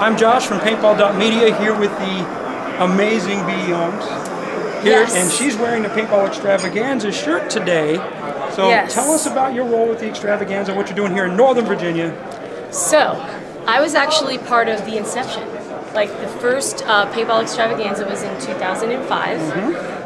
I'm Josh from Paintball.media, here with the amazing Bea Youngs. Yes. And she's wearing the Paintball Extravaganza shirt today. So yes. Tell us about your role with the Extravaganza and what you're doing here in Northern Virginia. So, I was actually part of the inception. Like, the first Paintball Extravaganza was in 2005,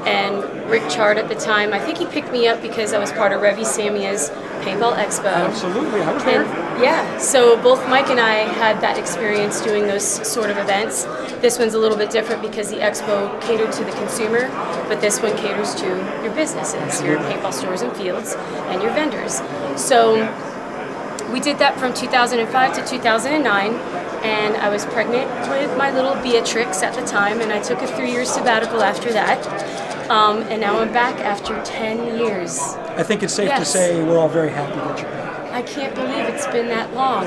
and Rick Chard at the time, I think he picked me up because I was part of Revy Samia's Paintball Expo. Absolutely, I was there. Yeah, so both Mike and I had that experience doing those sort of events. This one's a little bit different because the expo catered to the consumer, but this one caters to your businesses, your paintball stores and fields, and your vendors. So we did that from 2005 to 2009. And I was pregnant with my little Beatrix at the time, and I took a 3-year sabbatical after that. And now I'm back after 10 years. I think it's safe to say we're all very happy that you're back. I can't believe it's been that long.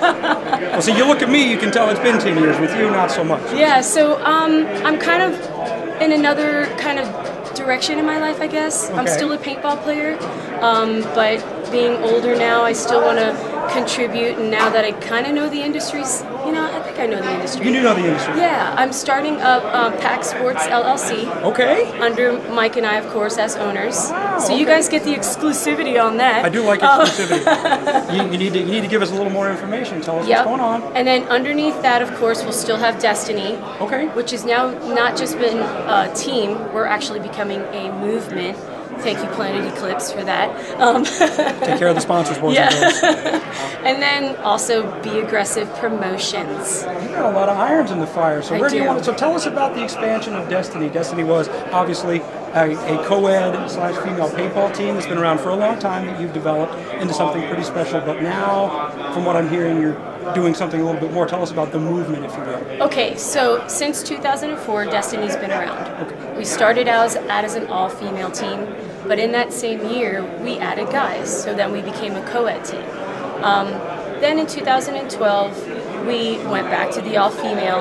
Well, so you look at me, you can tell it's been 10 years. With you, not so much. Yeah, so I'm kind of in another kind of direction in my life, I guess. Okay. I'm still a paintball player, but being older now, I still want to contribute, and now that I kind of know the industries, you know, I think I know the industry. You do know the industry. Yeah, I'm starting up Pac Sports LLC. Okay. Under Mike and I, of course, as owners. Wow, so you guys get the exclusivity on that. I do like exclusivity. You need to give us a little more information. Tell us what's going on. And then underneath that, of course, we'll still have Destiny. Okay. Which is now not just been a team. We're actually becoming a movement. Thank you, Planet Eclipse, for that. Take care of the sponsors, boys and girls. And then also Be Aggressive Promotions. You got a lot of irons in the fire. So so tell us about the expansion of Destiny. Destiny was obviously a co-ed / female paintball team that's been around for a long time that you've developed into something pretty special. But now, from what I'm hearing, you're doing something a little bit more. Tell us about the movement, if you will. Okay, so since 2004, Destiny's been around. Okay. We started out as an all-female team, but in that same year, we added guys, so then we became a co-ed team. Then in 2012, we went back to the all-female,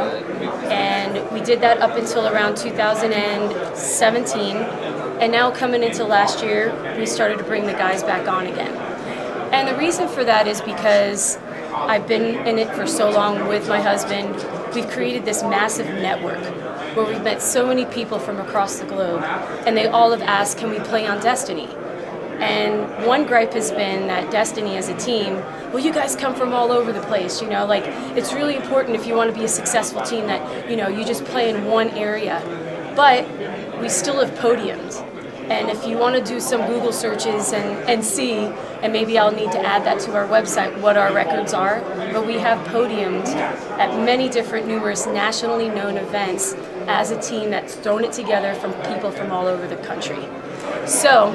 and we did that up until around 2017, and now coming into last year, we started to bring the guys back on again. And the reason for that is because I've been in it for so long with my husband. We've created this massive network where we've met so many people from across the globe, and they all have asked, can we play on Destiny? And one gripe has been that Destiny as a team, well, you guys come from all over the place, you know, like, it's really important if you want to be a successful team that, you know, you just play in one area. But we still have podiums. And if you want to do some Google searches and see, and maybe I'll need to add that to our website, what our records are, but we have podiumed at many different numerous nationally known events as a team that's thrown it together from people from all over the country. So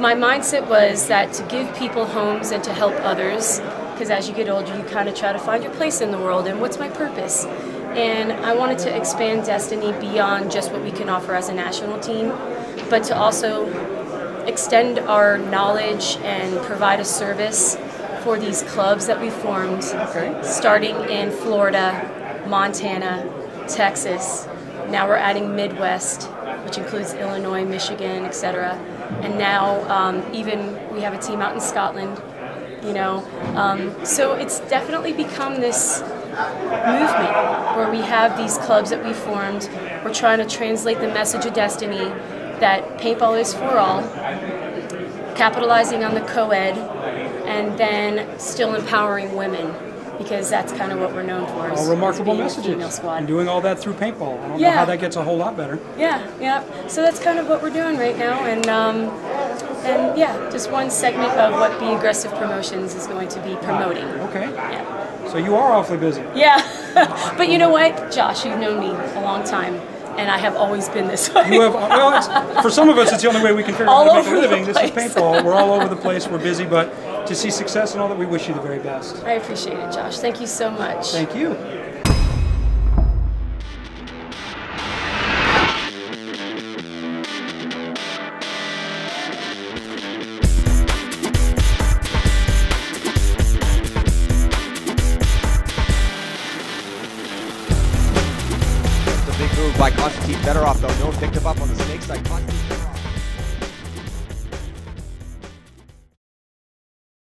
my mindset was that to give people homes and to help others, because as you get older, you kind of try to find your place in the world and what's my purpose. And I wanted to expand Destiny beyond just what we can offer as a national team, but to also extend our knowledge and provide a service for these clubs that we formed, starting in Florida, Montana, Texas. Now we're adding Midwest, which includes Illinois, Michigan, etc. And now even we have a team out in Scotland, you know. So it's definitely become this movement where we have these clubs that we formed. We're trying to translate the message of Destiny that paintball is for all, capitalizing on the co-ed, and then still empowering women, because that's kind of what we're known for. All remarkable messages. And doing all that through paintball. I don't know how that gets a whole lot better. Yeah, yeah. So that's kind of what we're doing right now, and yeah, just one segment of what Be Aggressive Promotions is going to be promoting. Okay. Yeah. So you are awfully busy. Yeah, but you know what, Josh, you've known me a long time. And I have always been this way. You have, well, for some of us, it's the only way we can figure out how to make a living. This is paintball. We're all over the place. We're busy, but to see success and all that, we wish you the very best. I appreciate it, Josh. Thank you so much. Thank you. By Constantine Fedorov, though. No one picked him up on the snake side.